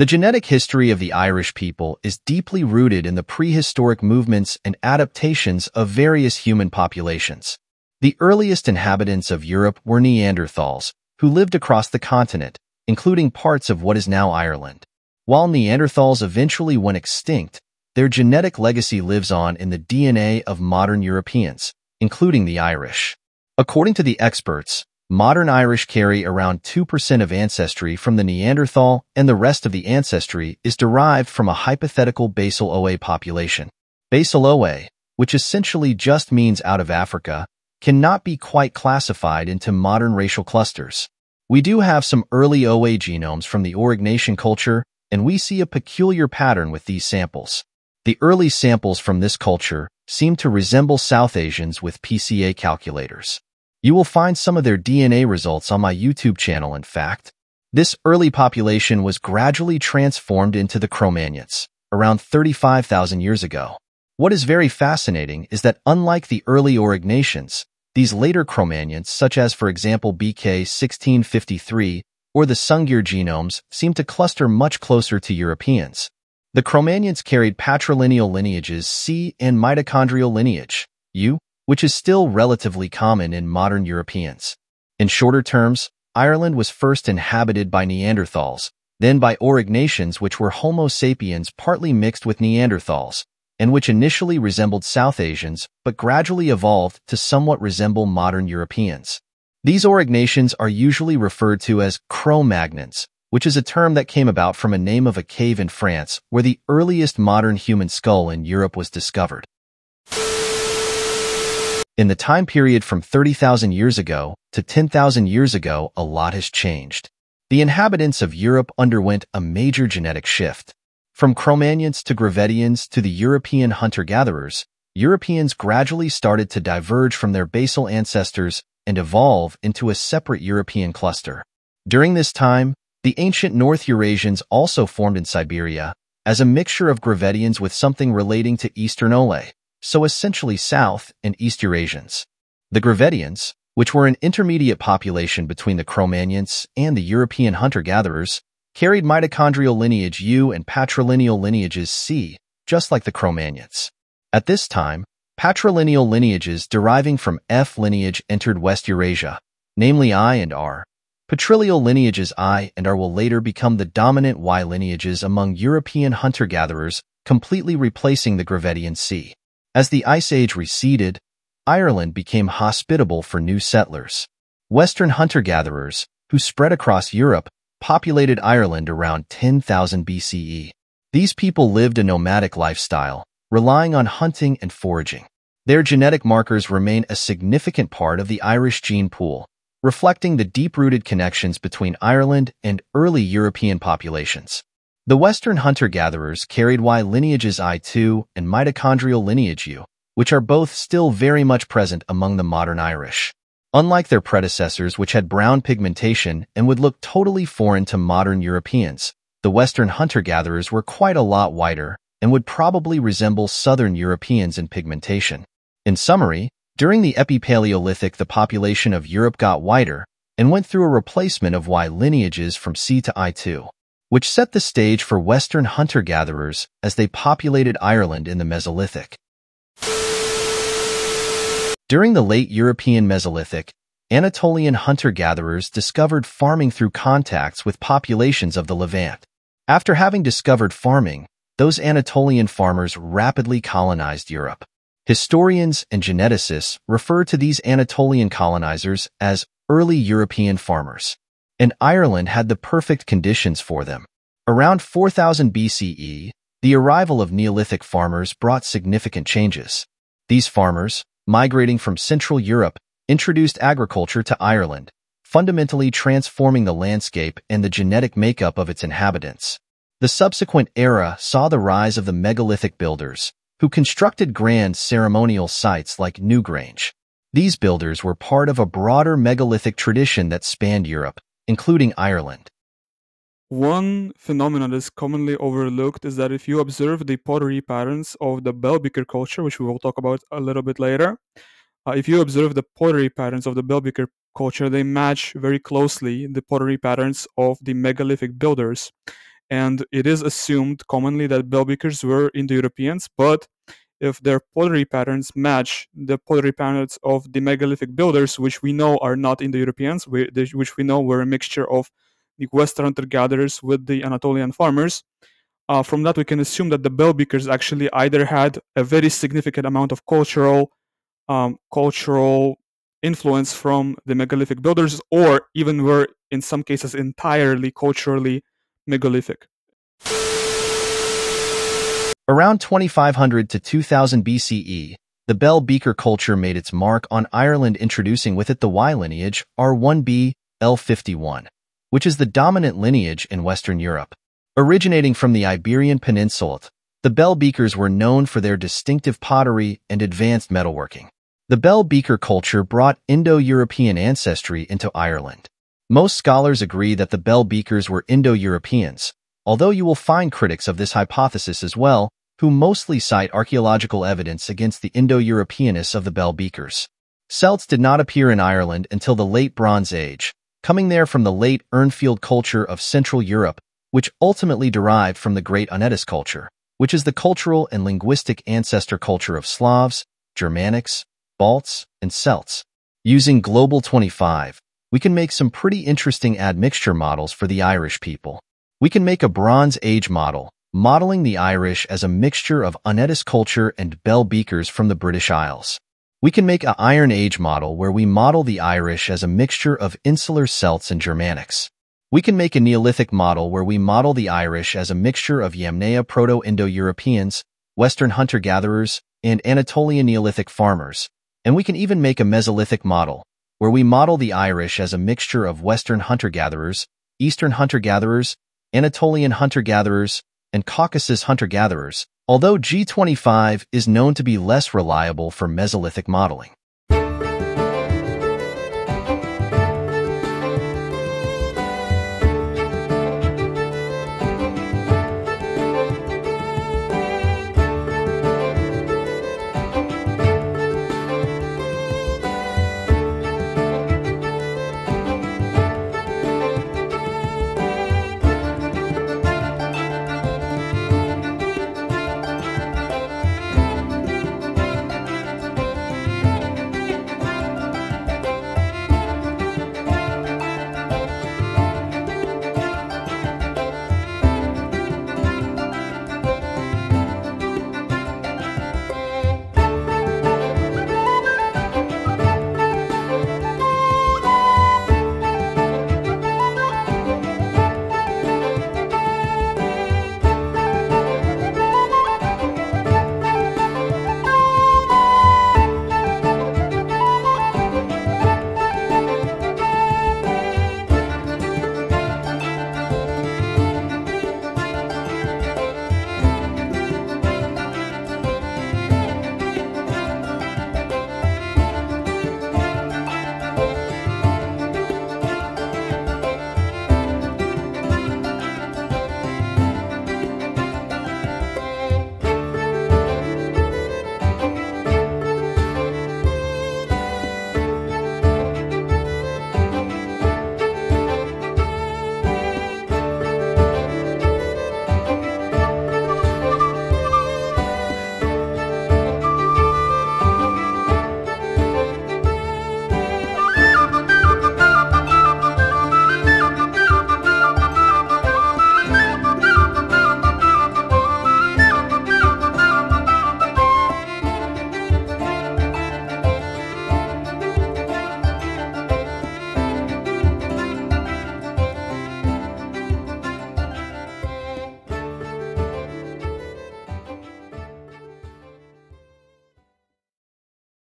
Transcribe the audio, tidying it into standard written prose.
The genetic history of the Irish people is deeply rooted in the prehistoric movements and adaptations of various human populations. The earliest inhabitants of Europe were Neanderthals, who lived across the continent, including parts of what is now Ireland. While Neanderthals eventually went extinct, their genetic legacy lives on in the DNA of modern Europeans, including the Irish. According to the experts, modern Irish carry around 2% of ancestry from the Neanderthal, and the rest of the ancestry is derived from a hypothetical basal Oa population. Basal Oa, which essentially just means out of Africa, cannot be quite classified into modern racial clusters. We do have some early Oa genomes from the Aurignacian culture, and we see a peculiar pattern with these samples. The early samples from this culture seem to resemble South Asians with PCA calculators. You will find some of their DNA results on my YouTube channel, in fact. This early population was gradually transformed into the Cro-Magnons, around 35,000 years ago. What is very fascinating is that unlike the early Aurignacians, these later Cro-Magnons, such as for example BK-1653, or the Sungir genomes, seem to cluster much closer to Europeans. The Cro-Magnons carried patrilineal lineages C and mitochondrial lineage U, which is still relatively common in modern Europeans. In shorter terms, Ireland was first inhabited by Neanderthals, then by Aurignacians, which were Homo sapiens partly mixed with Neanderthals, and which initially resembled South Asians but gradually evolved to somewhat resemble modern Europeans. These Aurignacians are usually referred to as Cro-Magnons, which is a term that came about from a name of a cave in France where the earliest modern human skull in Europe was discovered. In the time period from 30,000 years ago to 10,000 years ago, a lot has changed. The inhabitants of Europe underwent a major genetic shift. From Cro-Magnons to Gravettians to the European hunter-gatherers, Europeans gradually started to diverge from their basal ancestors and evolve into a separate European cluster. During this time, the ancient North Eurasians also formed in Siberia as a mixture of Gravettians with something relating to Eastern Ole, so essentially South and East Eurasians. The Gravettians, which were an intermediate population between the Cro-Magnons and the European hunter-gatherers, carried mitochondrial lineage U and patrilineal lineages C, just like the Cro-Magnons. At this time, patrilineal lineages deriving from F lineage entered West Eurasia, namely I and R. Patrilineal lineages I and R will later become the dominant Y lineages among European hunter-gatherers, completely replacing the Gravettian C. As the Ice Age receded, Ireland became hospitable for new settlers. Western hunter-gatherers, who spread across Europe, populated Ireland around 10,000 BCE. These people lived a nomadic lifestyle, relying on hunting and foraging. Their genetic markers remain a significant part of the Irish gene pool, reflecting the deep-rooted connections between Ireland and early European populations. The Western hunter-gatherers carried Y lineages I2 and mitochondrial lineage U, which are both still very much present among the modern Irish. Unlike their predecessors, which had brown pigmentation and would look totally foreign to modern Europeans, the Western hunter-gatherers were quite a lot whiter and would probably resemble Southern Europeans in pigmentation. In summary, during the Epipaleolithic, the population of Europe got wider and went through a replacement of Y lineages from C to I2, which set the stage for Western hunter-gatherers as they populated Ireland in the Mesolithic. During the late European Mesolithic, Anatolian hunter-gatherers discovered farming through contacts with populations of the Levant. After having discovered farming, those Anatolian farmers rapidly colonized Europe. Historians and geneticists refer to these Anatolian colonizers as early European farmers, and Ireland had the perfect conditions for them. Around 4000 BCE, the arrival of Neolithic farmers brought significant changes. These farmers, migrating from Central Europe, introduced agriculture to Ireland, fundamentally transforming the landscape and the genetic makeup of its inhabitants. The subsequent era saw the rise of the megalithic builders, who constructed grand ceremonial sites like Newgrange. These builders were part of a broader megalithic tradition that spanned Europe, including Ireland. One phenomenon that is commonly overlooked is that if you observe the pottery patterns of the Bell Beaker culture, which we will talk about a little bit later, they match very closely the pottery patterns of the megalithic builders. and it is assumed commonly that Bell Beakers were Indo-Europeans, but if their pottery patterns match the pottery patterns of the megalithic builders, which we know are not Indo-Europeans, which we know were a mixture of the Western hunter-gatherers with the Anatolian farmers, from that we can assume that the Bell Beakers actually either had a very significant amount of cultural influence from the megalithic builders, or even were in some cases entirely culturally megalithic. Around 2500 to 2000 BCE, the Bell Beaker culture made its mark on Ireland, introducing with it the Y lineage R1b, L51, which is the dominant lineage in Western Europe. Originating from the Iberian Peninsula, the Bell Beakers were known for their distinctive pottery and advanced metalworking. The Bell Beaker culture brought Indo-European ancestry into Ireland. Most scholars agree that the Bell Beakers were Indo-Europeans, although you will find critics of this hypothesis as well, who mostly cite archaeological evidence against the Indo-Europeanness of the Bell Beakers. Celts did not appear in Ireland until the Late Bronze Age, coming there from the late Urnfield culture of Central Europe, which ultimately derived from the Great Unetice culture, which is the cultural and linguistic ancestor culture of Slavs, Germanics, Balts, and Celts. Using Global 25, we can make some pretty interesting admixture models for the Irish people. We can make a Bronze Age model, modeling the Irish as a mixture of Unetice culture and Bell Beakers from the British Isles. We can make an Iron Age model where we model the Irish as a mixture of insular Celts and Germanics. We can make a Neolithic model where we model the Irish as a mixture of Yamnaya Proto-Indo-Europeans, Western hunter-gatherers, and Anatolian Neolithic farmers. And we can even make a Mesolithic model, where we model the Irish as a mixture of Western hunter-gatherers, Eastern hunter-gatherers, Anatolian hunter-gatherers, and Caucasus hunter-gatherers, although G25 is known to be less reliable for Mesolithic modeling.